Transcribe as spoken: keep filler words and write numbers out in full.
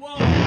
Whoa.